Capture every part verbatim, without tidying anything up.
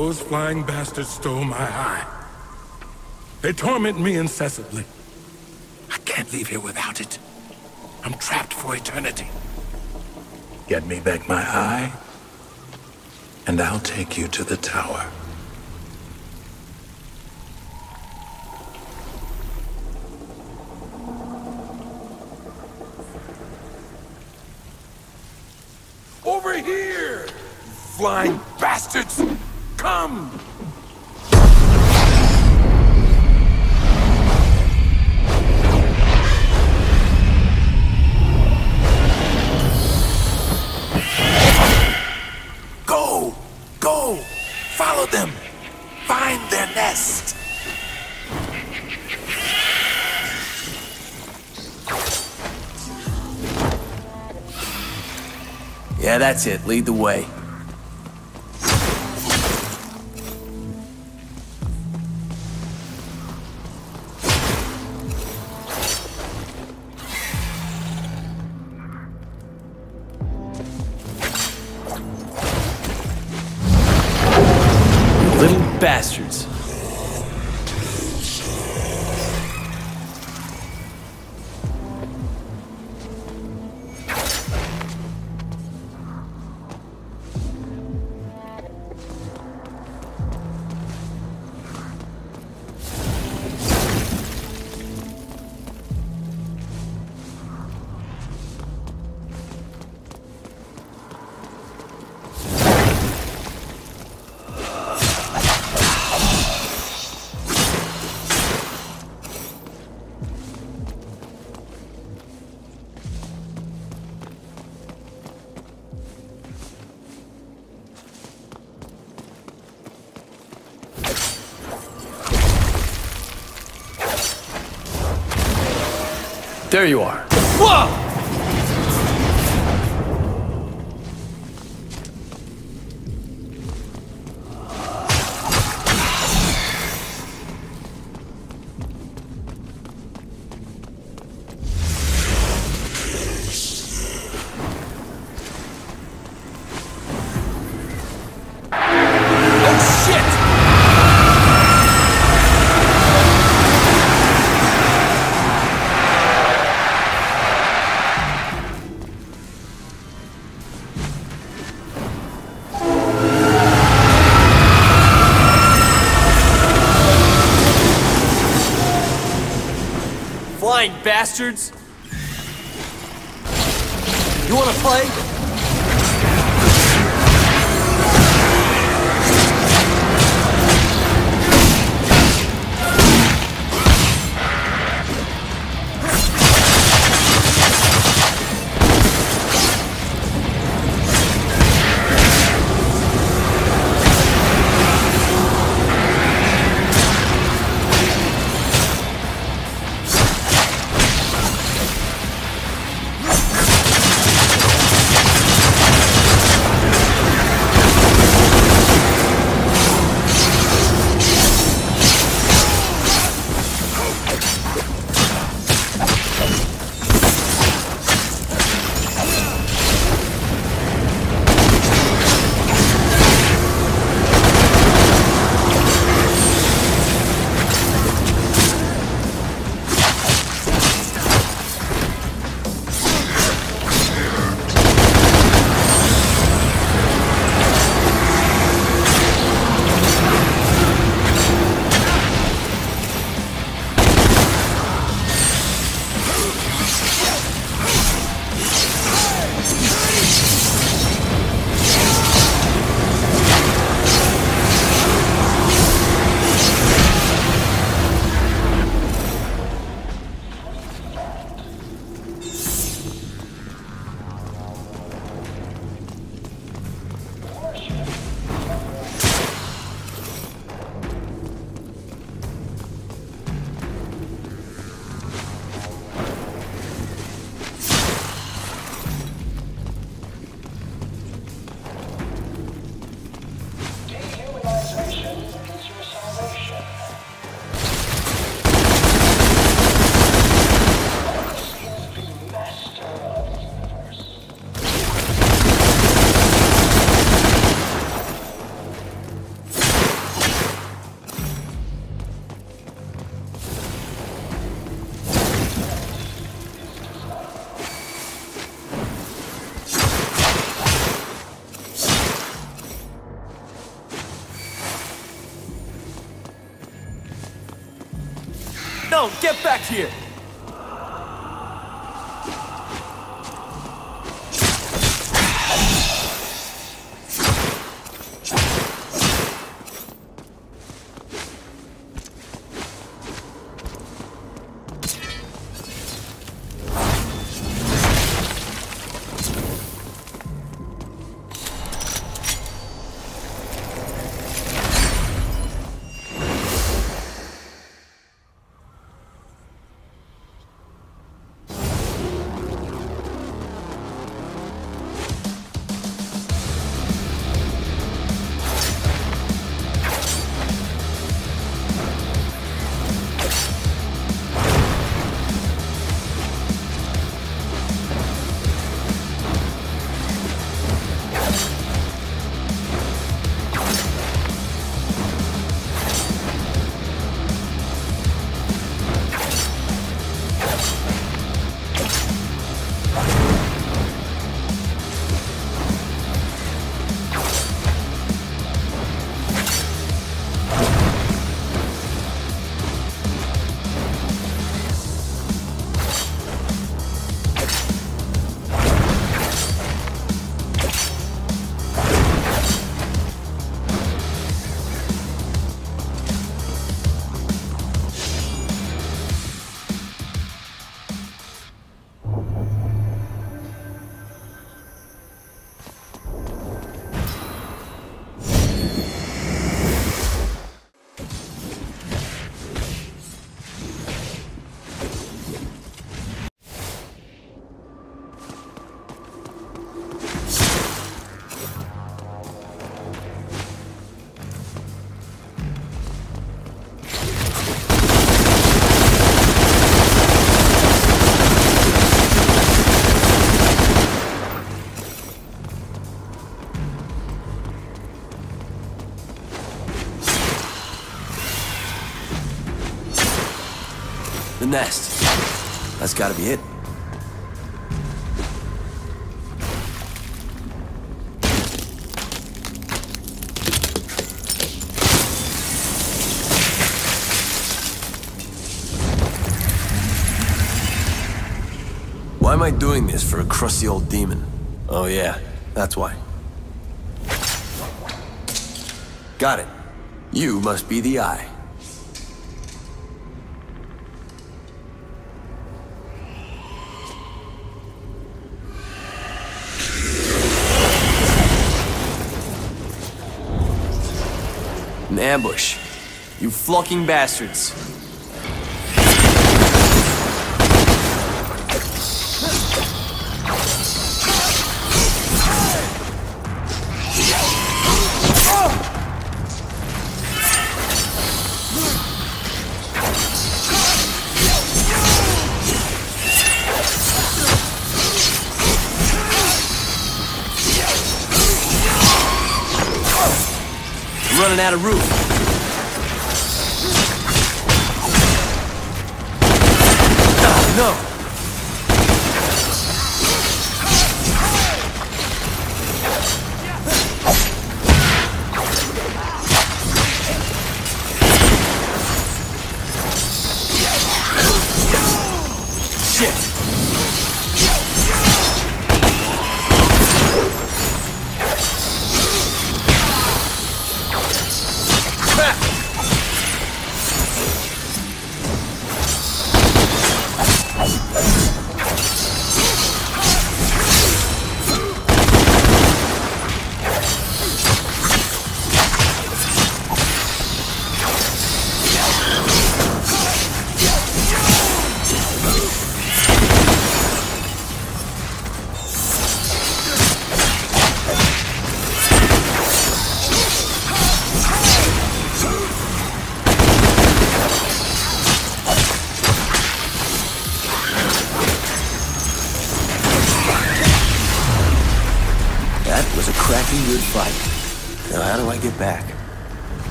Those flying bastards stole my eye. They torment me incessantly. I can't leave here without it. I'm trapped for eternity. Get me back my eye, and I'll take you to the tower. Over here! Flying bastards! Come! Go! Go! Follow them! Find their nest! Yeah, that's it. Lead the way. You little bastards. There you are. Whoa! Bastards! You wanna play? No, get back here! Nest. That's gotta be it. Why am I doing this for a crusty old demon? Oh yeah, that's why. Got it. You must be the Eye. An ambush. You fucking bastards. Running out of roof.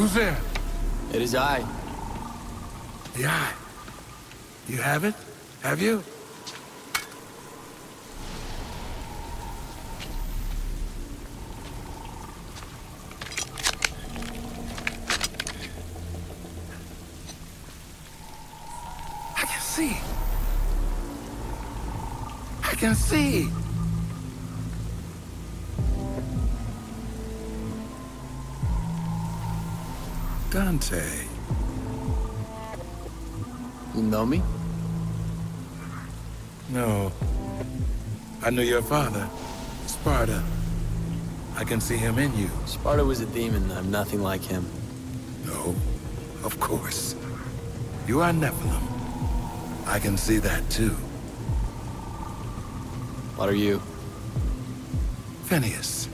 Who's there? It is I. The eye. You have it? Have you? I can see. I can see. Dante. You know me? No. I knew your father, Sparta. I can see him in you. Sparta was a demon. I'm nothing like him. No, of course. You are Nephilim. I can see that too. What are you? Phineas.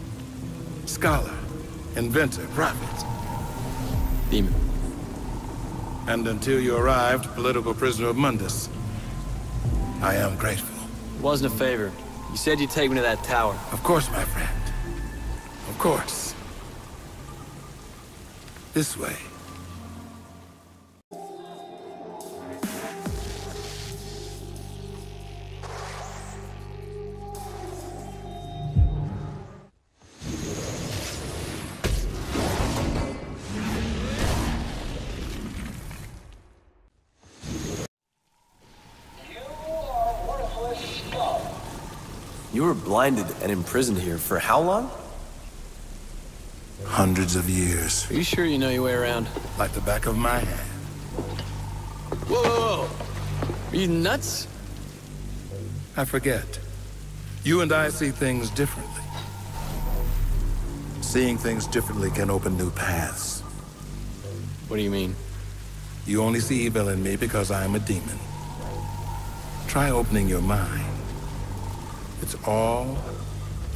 Scholar, inventor, prophet. Demon. And until you arrived, political prisoner of Mundus. I am grateful. It wasn't a favor. You said you'd take me to that tower. Of course, my friend. Of course. This way. You were blinded and imprisoned here for how long? Hundreds of years. Are you sure you know your way around? Like the back of my hand. Whoa, whoa, whoa. Are you nuts? I forget. You and I see things differently. Seeing things differently can open new paths. What do you mean? You only see evil in me because I am a demon. Try opening your mind. It's all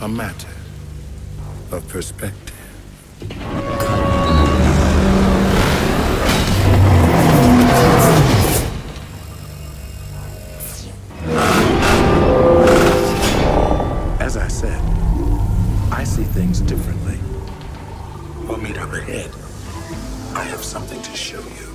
a matter of perspective. As I said, I see things differently. We'll meet up ahead. I have something to show you.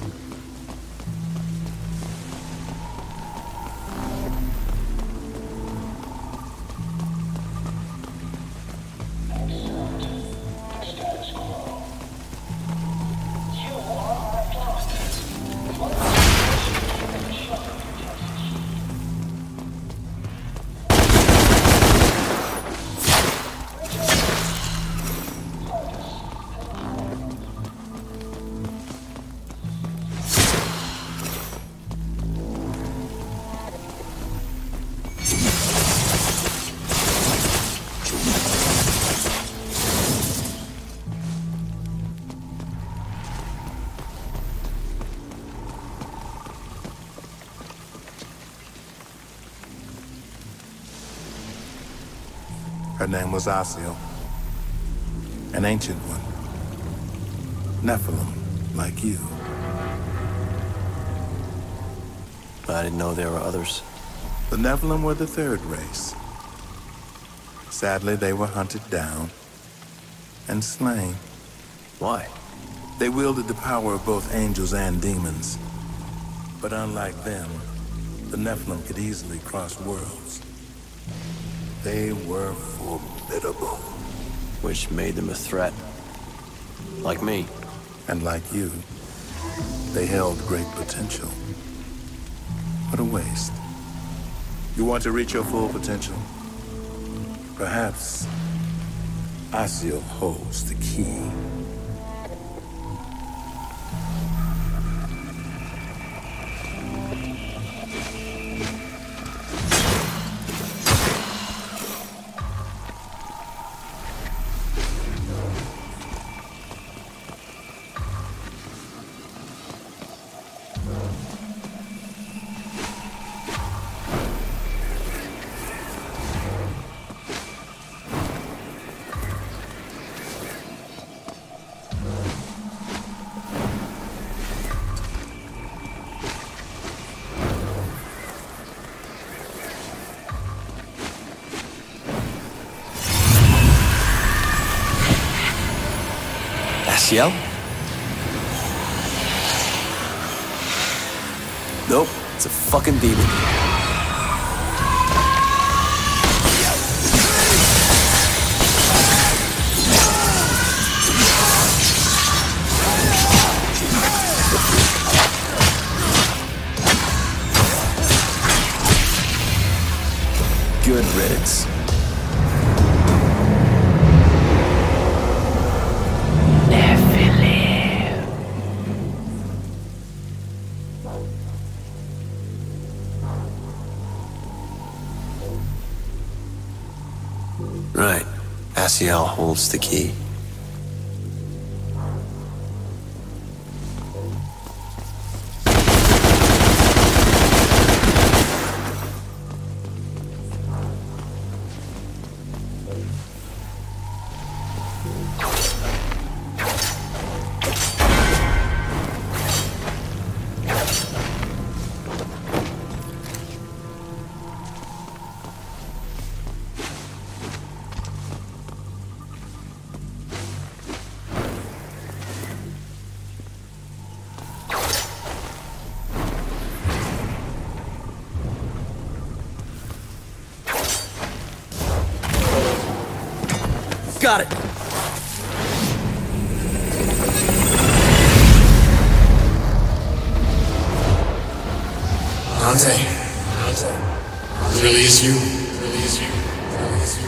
Her name was Asiel, an ancient one, Nephilim, like you. But I didn't know there were others. The Nephilim were the third race. Sadly, they were hunted down and slain. Why? They wielded the power of both angels and demons. But unlike them, the Nephilim could easily cross worlds. They were formidable. Which made them a threat. Like me. And like you. They held great potential. What a waste. You want to reach your full potential? Perhaps Asiel holds the key. Asiel? fucking demon. Good riddance. Right. Asiel holds the key. Got it. Dante. Dante. Release you. Release you. Release you.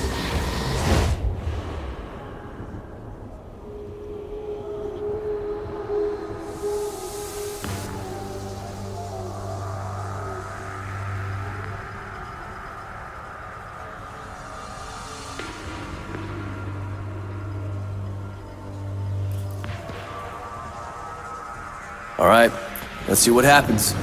All right, let's see what happens.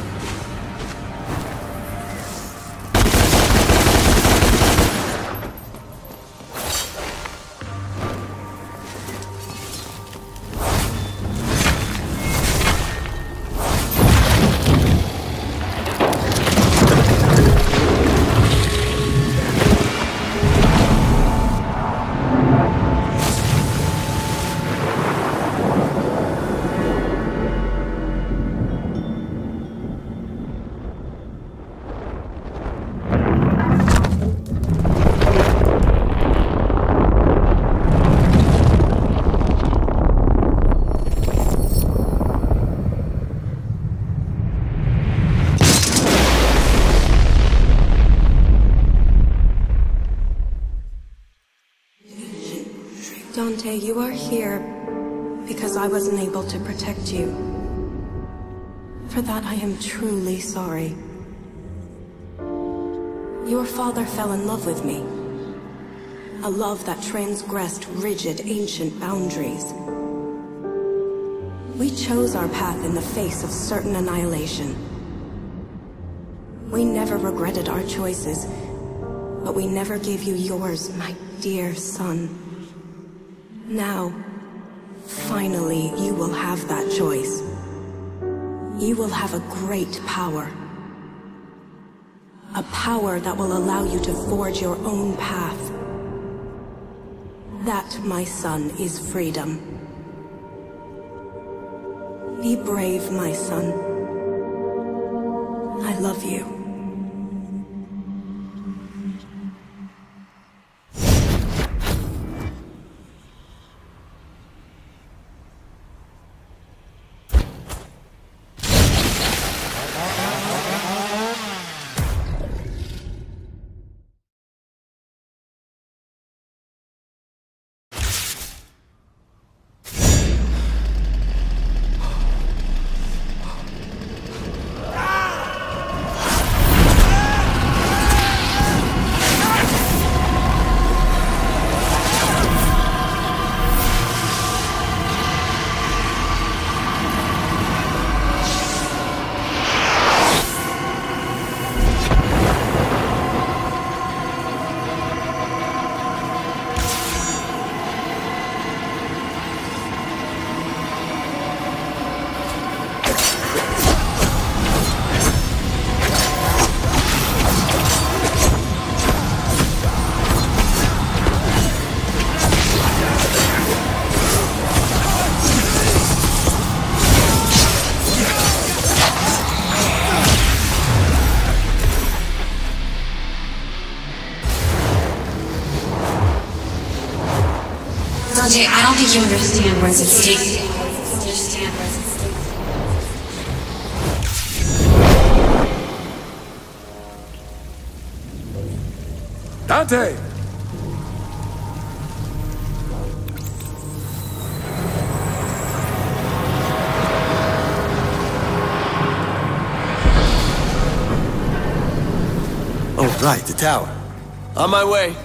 Dante, you are here because I wasn't able to protect you. For that, I am truly sorry. Your father fell in love with me. A love that transgressed rigid, ancient boundaries. We chose our path in the face of certain annihilation. We never regretted our choices, but we never gave you yours, my dear son. Now, finally, you will have that choice. You will have a great power. A power that will allow you to forge your own path. That, my son, is freedom. Be brave, my son. I love you. Dante, I don't think you understand what's at stake. Dante! Oh, right, the tower. On my way.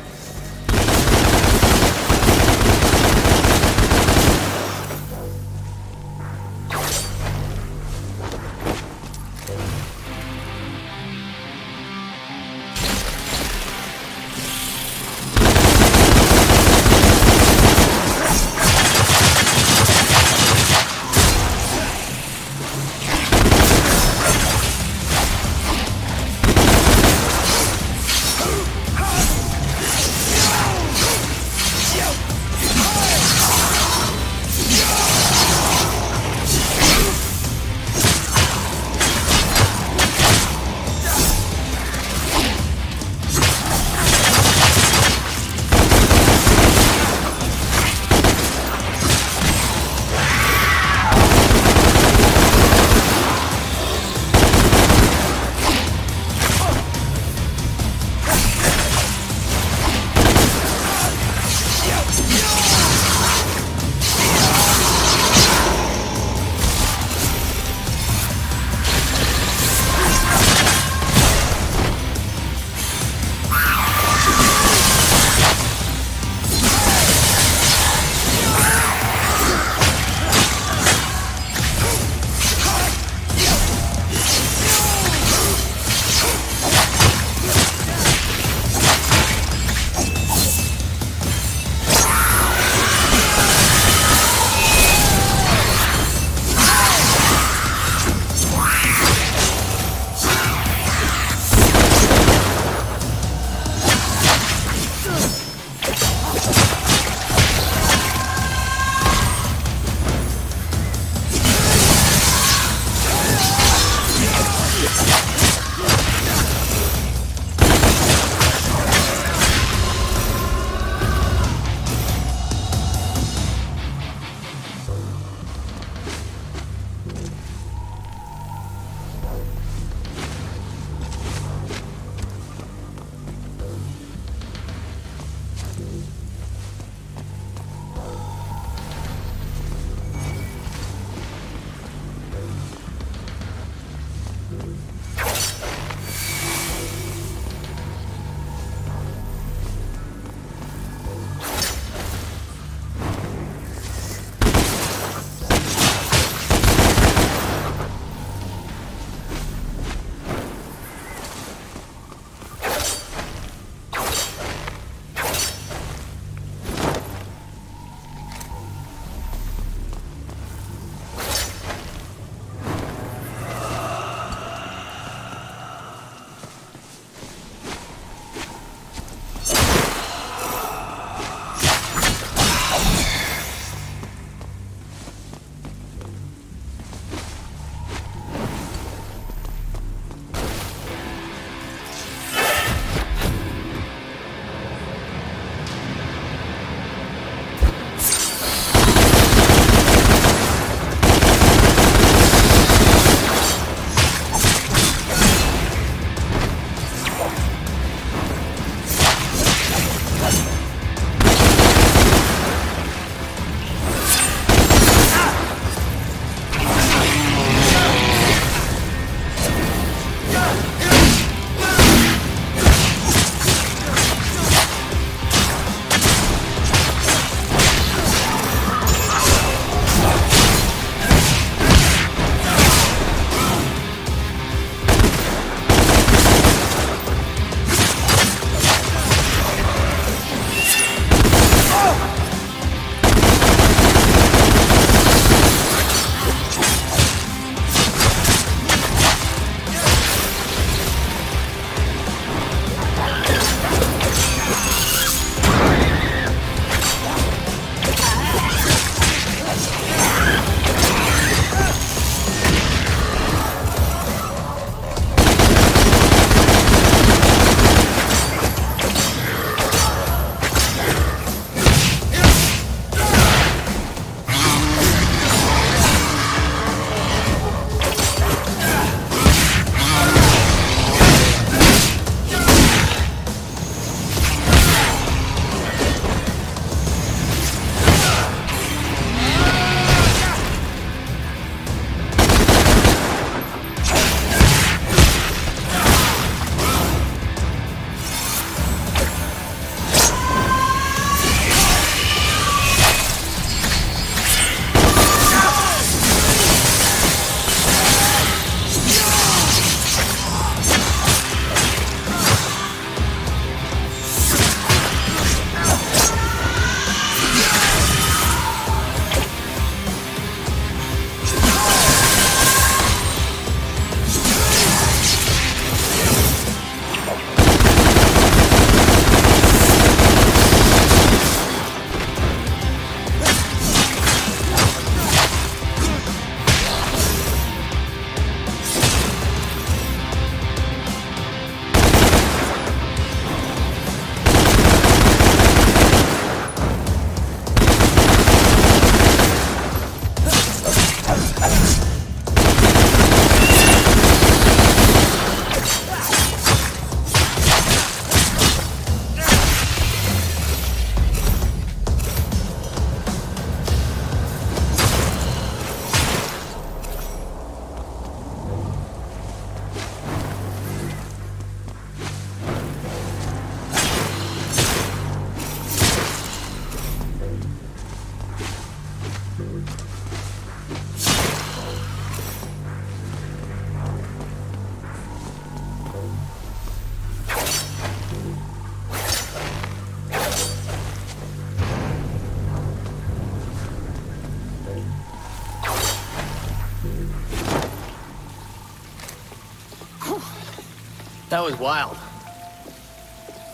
That was wild.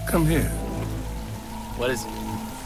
Come here. What is it?